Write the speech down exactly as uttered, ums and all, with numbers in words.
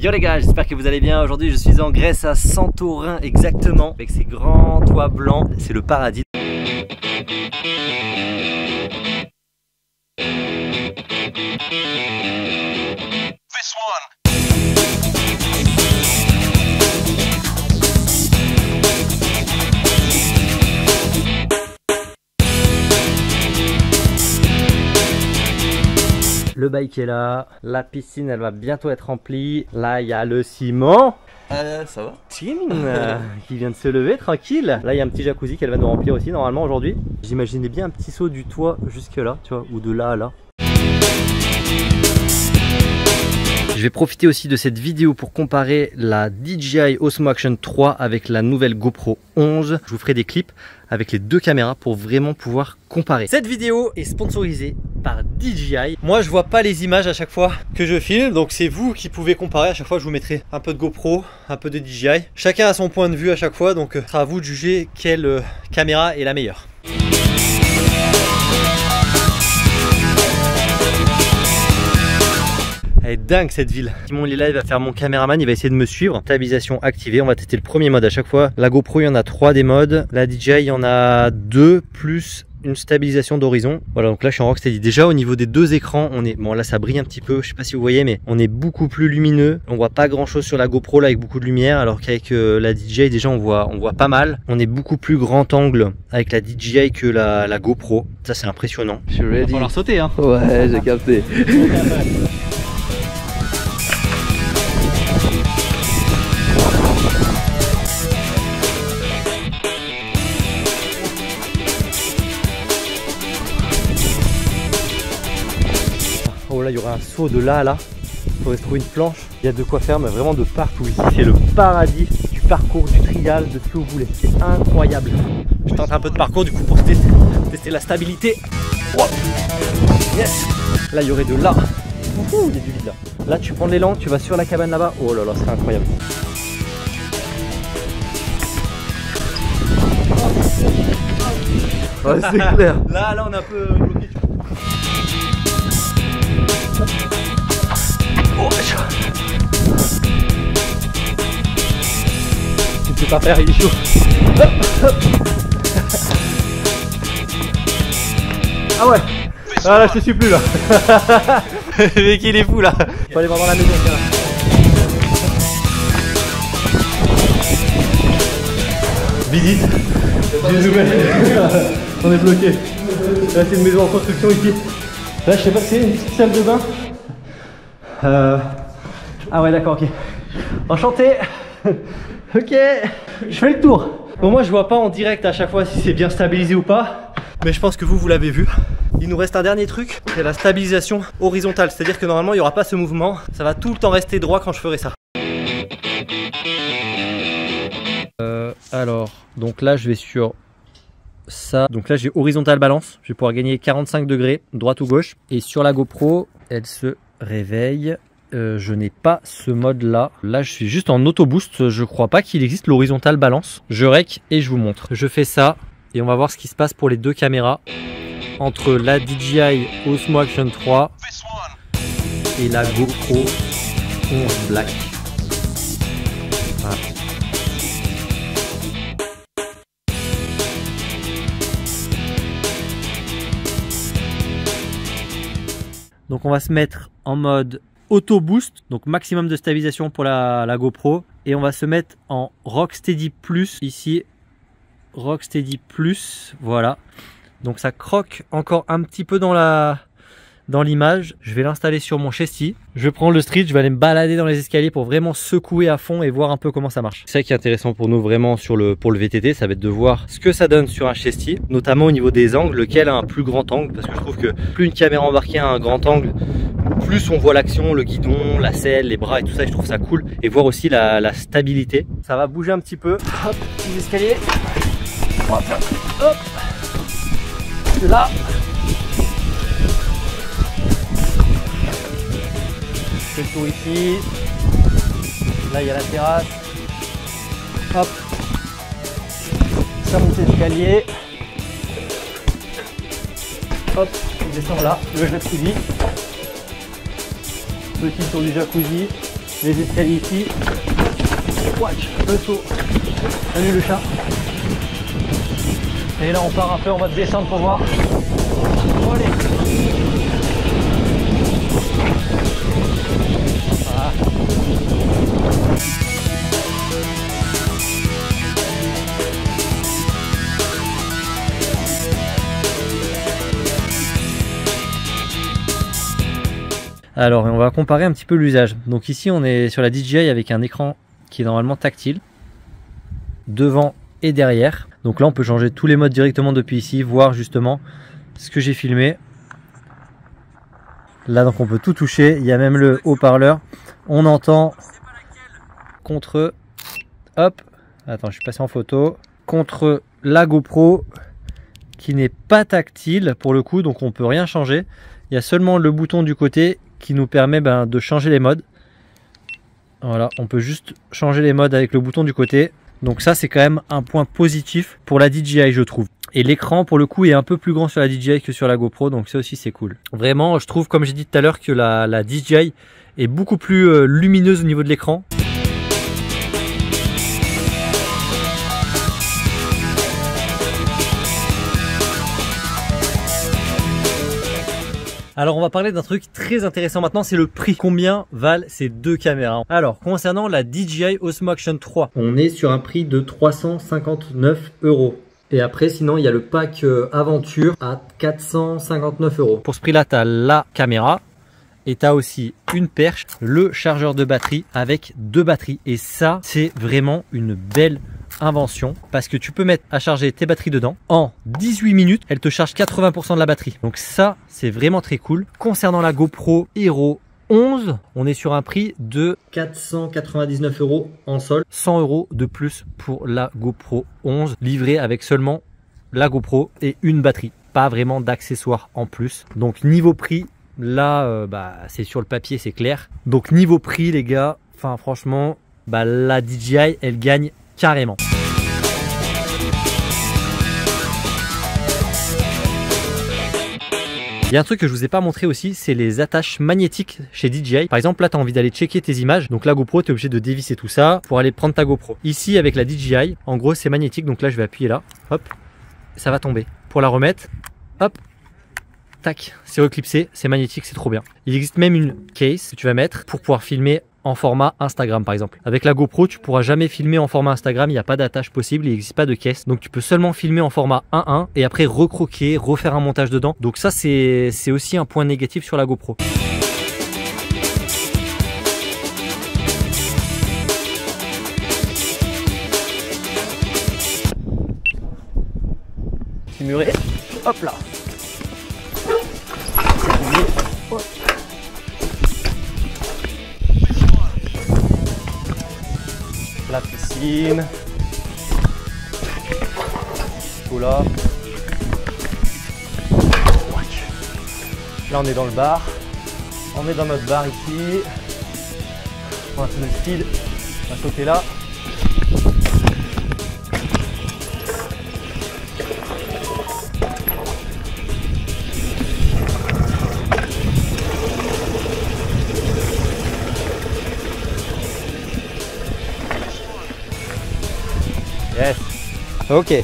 Yo les gars, j'espère que vous allez bien. Aujourd'hui je suis en Grèce, à Santorin exactement, avec ces grands toits blancs, c'est le paradis. Le bike est là, la piscine elle va bientôt être remplie. Là il y a le ciment. Euh, ça va Tim qui vient de se lever tranquille. Là il y a un petit jacuzzi qu'elle va nous remplir aussi normalement aujourd'hui. J'imaginais bien un petit saut du toit jusque là, tu vois, ou de là à là. Je vais profiter aussi de cette vidéo pour comparer la D J I Osmo Action trois avec la nouvelle GoPro onze. Je vous ferai des clips avec les deux caméras pour vraiment pouvoir comparer. Cette vidéo est sponsorisée par D J I. Moi je vois pas les images à chaque fois que je filme, donc c'est vous qui pouvez comparer. À chaque fois je vous mettrai un peu de GoPro, un peu de D J I. Chacun a son point de vue à chaque fois, donc c'est à vous de juger quelle caméra est la meilleure. Elle est dingue cette ville. Simon Lila, il va faire mon caméraman, il va essayer de me suivre. Stabilisation activée, on va tester le premier mode à chaque fois. La GoPro, il y en a trois des modes. La D J I, il y en a deux plus une stabilisation d'horizon. Voilà, donc là je suis en Rocksteady. Déjà au niveau des deux écrans, on est... Bon là ça brille un petit peu, je sais pas si vous voyez, mais on est beaucoup plus lumineux. On voit pas grand chose sur la GoPro là avec beaucoup de lumière, alors qu'avec euh, la D J I déjà on voit, on voit pas mal. On est beaucoup plus grand angle avec la D J I que la, la GoPro. Ça c'est impressionnant. Je suis ready. Il va falloir sauter hein. Ouais, j'ai capté. Oh là, il y aura un saut de là à là. Il faudrait trouver une planche. Il y a de quoi faire, mais vraiment de partout. Ici, c'est le paradis du parcours, du trial, de ce que vous voulez. C'est incroyable. Je tente un peu de parcours du coup pour tester, tester la stabilité. Wow. Yes. Là, il y aurait de là. Ouh, il y a du vide là. Là, tu prends l'élan, tu vas sur la cabane là-bas. Oh là là, c'est incroyable. Ouais, c'est clair. Là, là, on est un peu bloqué. Tu ne peux pas faire, il est chaud. Hop, hop. Ah ouais. Ah là je te suis plus là. Mais qu'il est fou là. Faut aller voir dans la maison là. Visite d'une nouvelle. On est bloqué. Là c'est une maison en construction ici. Là je sais pas, c'est une petite salle de bain. Euh... Ah ouais d'accord, ok. Enchanté. Ok, je fais le tour. Bon moi je vois pas en direct à chaque fois si c'est bien stabilisé ou pas, mais je pense que vous vous l'avez vu. Il nous reste un dernier truc, c'est la stabilisation horizontale. C'est à dire que normalement il n'y aura pas ce mouvement. Ça va tout le temps rester droit quand je ferai ça. euh, Alors donc là je vais sur ça. Donc là j'ai horizontal balance. Je vais pouvoir gagner quarante-cinq degrés droite ou gauche. Et sur la GoPro elle se réveille. Euh, je n'ai pas ce mode là. Là je suis juste en auto boost. Je crois pas qu'il existe l'horizontal balance. Je rec et je vous montre. Je fais ça et on va voir ce qui se passe pour les deux caméras. Entre la D J I Osmo Action trois et la GoPro onze Black. Voilà. Donc on va se mettre en mode auto boost, donc maximum de stabilisation pour la, la GoPro, et on va se mettre en Rocksteady Plus ici. Rocksteady Plus, voilà. Donc ça croque encore un petit peu dans la dans l'image. Je vais l'installer sur mon châssis. Je prends le street, je vais aller me balader dans les escaliers pour vraiment secouer à fond et voir un peu comment ça marche. C'est ça qui est intéressant pour nous vraiment sur le, pour le V T T, ça va être de voir ce que ça donne sur un châssis, notamment au niveau des angles, lequel a un plus grand angle, parce que je trouve que plus une caméra embarquée a un grand angle, plus on voit l'action, le guidon, la selle, les bras et tout ça, je trouve ça cool. Et voir aussi la, la stabilité. Ça va bouger un petit peu. Hop, petits escaliers. Hop, hop. Là. Je fais le tour ici. Là il y a la terrasse. Hop. Ça monte l'escalier. Hop, je descends là. Le jacuzzi. Petit tour du jacuzzi. les escaliers ici. Watch, le saut. Salut le chat. Et là on part un peu, on va descendre pour voir. Allez. Voilà. Alors on va comparer un petit peu l'usage. Donc ici on est sur la D J I avec un écran qui est normalement tactile, devant et derrière. Donc là on peut changer tous les modes directement depuis ici, voir justement ce que j'ai filmé. Là donc on peut tout toucher, il y a même le haut-parleur. On entend contre, hop, attends je suis passé en photo, contre la GoPro qui n'est pas tactile pour le coup, donc on peut rien changer. Il y a seulement le bouton du côté qui nous permet ben, de changer les modes. Voilà, on peut juste changer les modes avec le bouton du côté. Donc ça c'est quand même un point positif pour la D J I je trouve. Et l'écran pour le coup est un peu plus grand sur la D J I que sur la GoPro, donc ça aussi c'est cool. Vraiment je trouve, comme j'ai dit tout à l'heure, que la, la D J I est beaucoup plus lumineuse au niveau de l'écran. Alors on va parler d'un truc très intéressant maintenant, c'est le prix. Combien valent ces deux caméras? Alors concernant la D J I Osmo Action trois, on est sur un prix de trois cent cinquante-neuf euros. Et après sinon il y a le pack aventure à quatre cent cinquante-neuf euros. Pour ce prix là tu as la caméra et tu as aussi une perche, le chargeur de batterie avec deux batteries. Et ça c'est vraiment une belle invention, parce que tu peux mettre à charger tes batteries dedans. En dix-huit minutes elle te charge quatre-vingts pour cent de la batterie, donc ça c'est vraiment très cool. Concernant la GoPro Hero onze, on est sur un prix de quatre cent quatre-vingt-dix-neuf euros en solde, cent euros de plus pour la GoPro onze, livrée avec seulement la GoPro et une batterie, pas vraiment d'accessoires en plus. Donc niveau prix là euh, bah, c'est sur le papier, c'est clair. Donc niveau prix les gars, enfin franchement bah, la D J I elle gagne carrément. Il y a un truc que je vous ai pas montré aussi, c'est les attaches magnétiques chez D J I. Par exemple là tu as envie d'aller checker tes images, donc la GoPro tu es obligé de dévisser tout ça pour aller prendre ta GoPro. Ici avec la D J I en gros c'est magnétique, donc là je vais appuyer là, hop, ça va tomber. Pour la remettre, hop, tac, c'est reclipsé, c'est magnétique, c'est trop bien. Il existe même une case que tu vas mettre pour pouvoir filmer en format Instagram par exemple. Avec la GoPro tu pourras jamais filmer en format Instagram, il n'y a pas d'attache possible, il n'existe pas de caisse, donc tu peux seulement filmer en format un un et après recroquer, refaire un montage dedans. Donc ça c'est aussi un point négatif sur la GoPro. Petit muret, hop là. La piscine, tout là. Là on est dans le bar, on est dans notre bar ici. On va faire le speed, on va sauter là. Ok.